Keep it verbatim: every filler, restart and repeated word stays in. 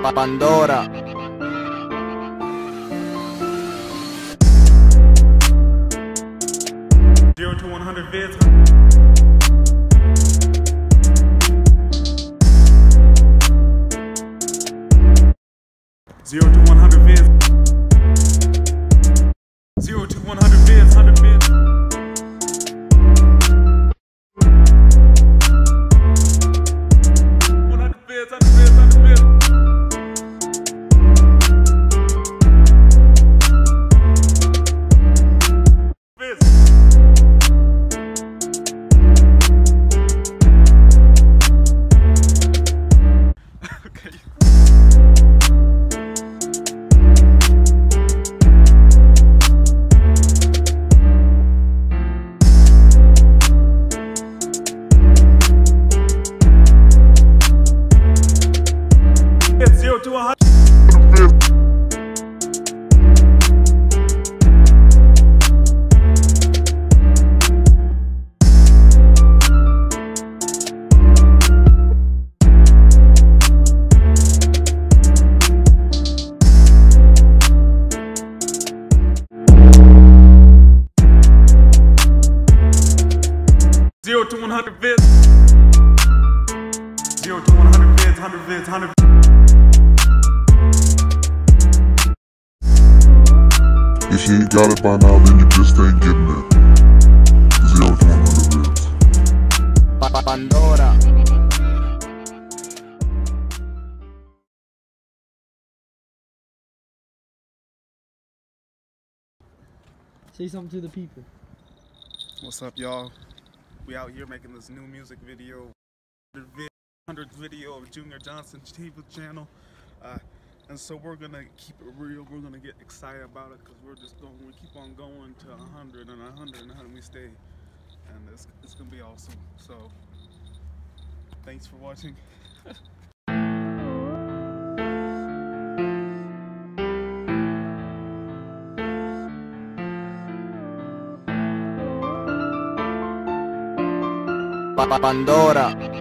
Pandora. zero to one hundred vids. zero to one hundred vids. zero to one hundred vids. one hundred vids. one hundred vids. one hundred vids. one hundred vids. zero to one hundred. zero to one hundred vids. zero to one hundred vids. one hundred vids. one hundred If you ain't got it by now, then you just ain't getting it. zero to one hundred vids. Pandora. Say something to the people. What's up, y'all? We out here making this new music video. one hundredth video of Junior Johnson's T V channel. Uh, And so we're gonna keep it real. We're gonna get excited about it because we're just going. We keep on going to one hundred and one hundred and one hundred. We stay, and it's it's gonna be awesome. So thanks for watching. Pandora.